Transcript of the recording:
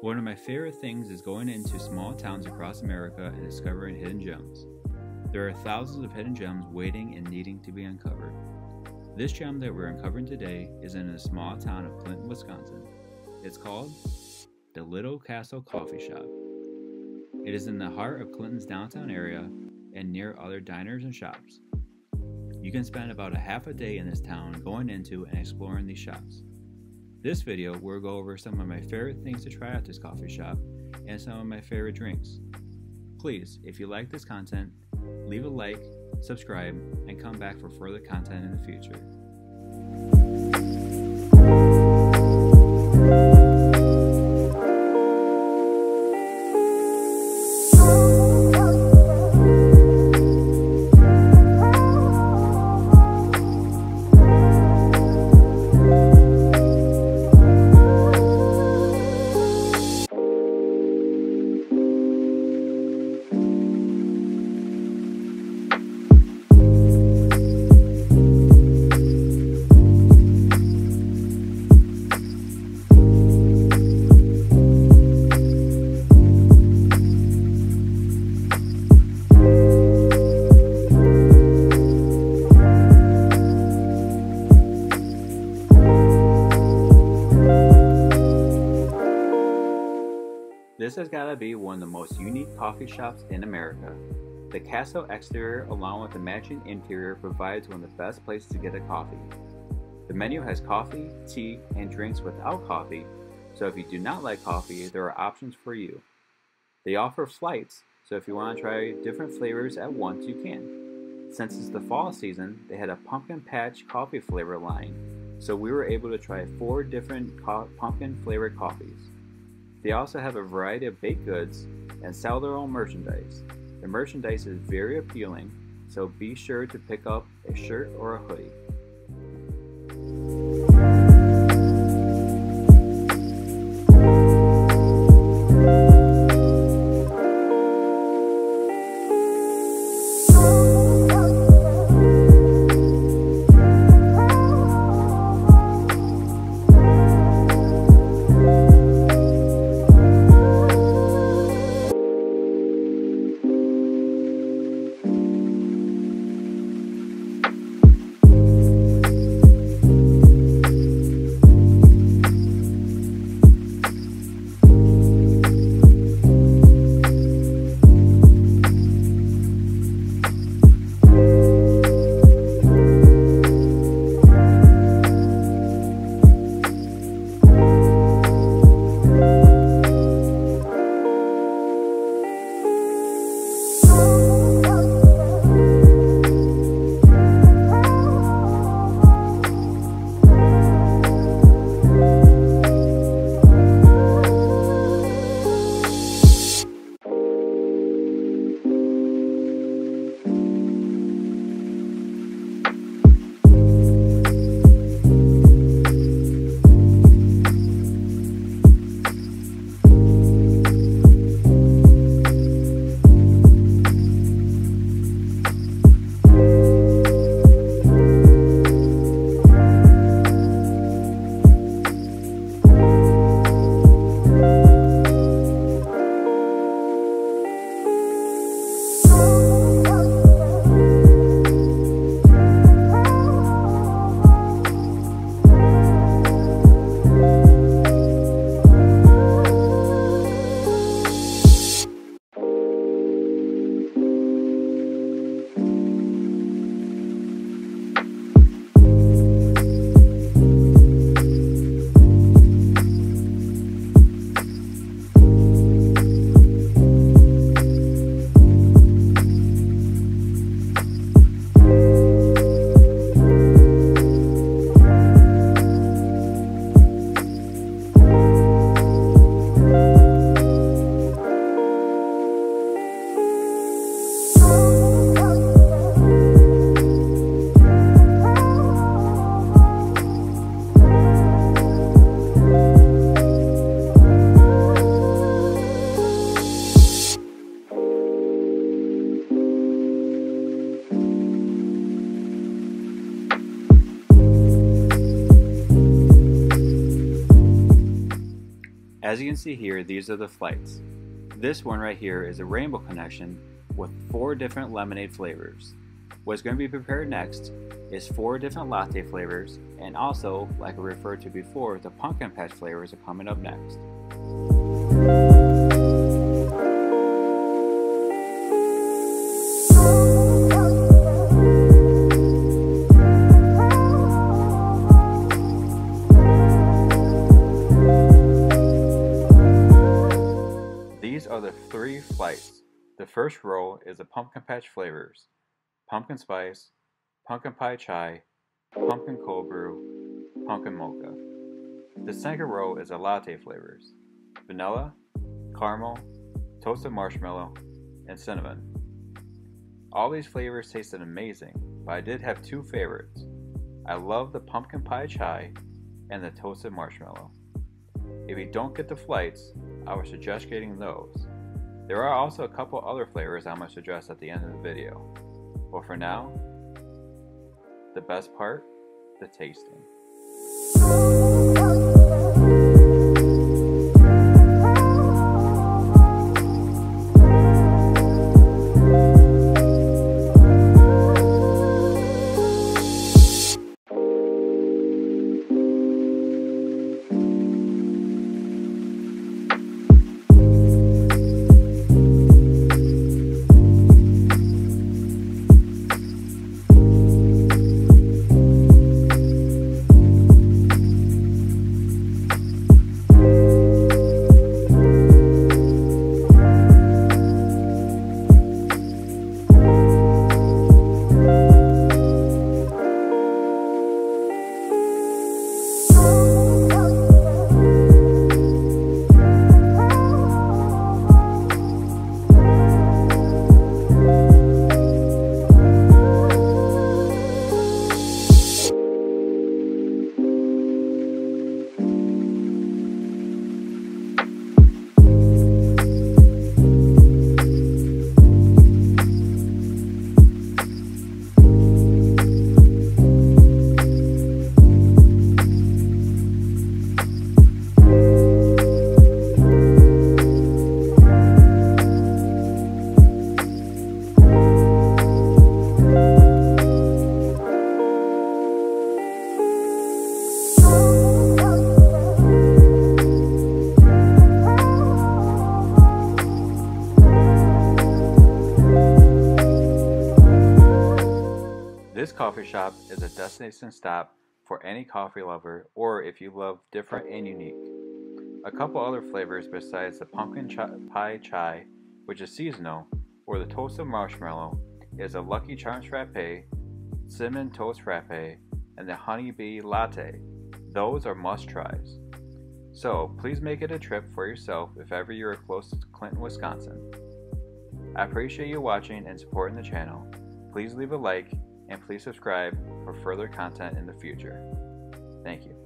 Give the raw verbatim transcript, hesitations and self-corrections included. One of my favorite things is going into small towns across America and discovering hidden gems. There are thousands of hidden gems waiting and needing to be uncovered. This gem that we're uncovering today is in the small town of Clinton, Wisconsin. It's called The Little Castle Coffee Shop. It is in the heart of Clinton's downtown area and near other diners and shops. You can spend about a half a day in this town going into and exploring these shops. This video will go over some of my favorite things to try at this coffee shop and some of my favorite drinks. Please, if you like this content, leave a like, subscribe, and come back for further content in the future. This has got to be one of the most unique coffee shops in America. The castle exterior along with the mansion interior provides one of the best places to get a coffee. The menu has coffee, tea, and drinks without coffee, so if you do not like coffee, there are options for you. They offer flights, so if you want to try different flavors at once, you can. Since it's the fall season, they had a pumpkin patch coffee flavor line, so we were able to try four different co- pumpkin flavored coffees. They also have a variety of baked goods and sell their own merchandise. The merchandise is very appealing, so be sure to pick up a shirt or a hoodie. As you can see here, these are the flights. This one right here is a rainbow connection with four different lemonade flavors. What's going to be prepared next is four different latte flavors, and also, like I referred to before, the pumpkin patch flavors are coming up next. These are the three flights. The first row is the pumpkin patch flavors, pumpkin spice, pumpkin pie chai, pumpkin cold brew, pumpkin mocha. The second row is the latte flavors, vanilla, caramel, toasted marshmallow, and cinnamon. All these flavors tasted amazing, but I did have two favorites. I love the pumpkin pie chai and the toasted marshmallow. If you don't get the flights, I would suggest getting those. There are also a couple other flavors I'm going to suggest at the end of the video, but for now, the best part, the tasting. This coffee shop is a destination stop for any coffee lover, or if you love different and unique. A couple other flavors besides the pumpkin ch pie chai, which is seasonal, or the toasted marshmallow, is a Lucky Charms frappe, cinnamon toast frappe, and the honey bee latte. Those are must tries. So please make it a trip for yourself if ever you are close to Clinton, Wisconsin. I appreciate you watching and supporting the channel. Please leave a like, and please subscribe for further content in the future. Thank you.